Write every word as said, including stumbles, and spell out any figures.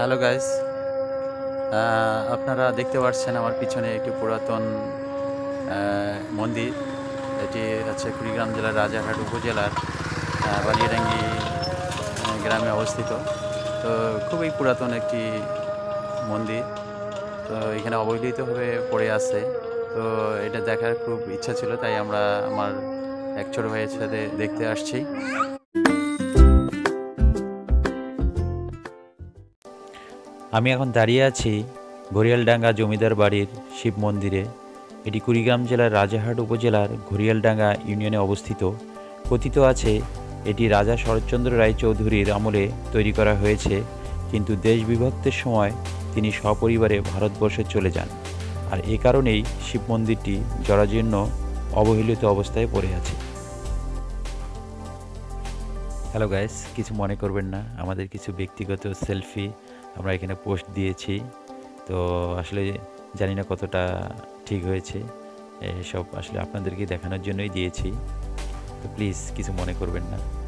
Hello guys अपनारा देखते पाচ্ছেন আমার পিছনে একটি পুরাতন मंदिर এটি আছে কুড়িগ্রাম জেলার রাজারহাট উপজেলার বালিরাঙ্গি গ্রামে অবস্থিত। তো খুবই পুরাতন একটি মন্দির, তো এখানে অবহেলিতভাবে পড়ে আছে। তো এটা দেখার খুব ইচ্ছা ছিল, তাই আমরা আমার এক ছোট ভাইয়ের সাথে দেখতে আসছি। আমি এখন দাঁড়িয়ে আছি ঘড়িয়ালডাঙ্গা জমিদার বাড়ির শিব মন্দিরে। এটি কুড়িগ্রাম জেলার রাজারহাট উপজেলার ঘড়িয়ালডাঙ্গা ইউনিয়নে অবস্থিত। কথিত আছে এটি রাজা শরৎচন্দ্র রায়চৌধুরীর আমলে তৈরি করা হয়েছে, কিন্তু দেশ বিভক্তির সময় তিনি সপরিবারে ভারতবর্ষে চলে যান, আর এ কারণেই শিব মন্দিরটি জরাজীর্ণ অবহেলিত অবস্থায় পড়ে আছে। হ্যালো গাইস, কিছু মনে করবেন না, আমাদের কিছু ব্যক্তিগত সেলফি আমরা এখানে পোস্ট দিয়েছি। তো আসলে জানি না কতটা ঠিক হয়েছে, সব আসলে আপনাদেরকে দেখানোর জন্যই দিয়েছি, তো প্লিজ কিছু মনে করবেন না।